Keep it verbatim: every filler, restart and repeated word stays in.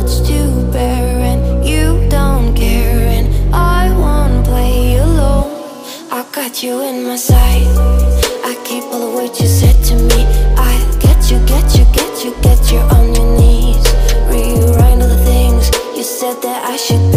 I should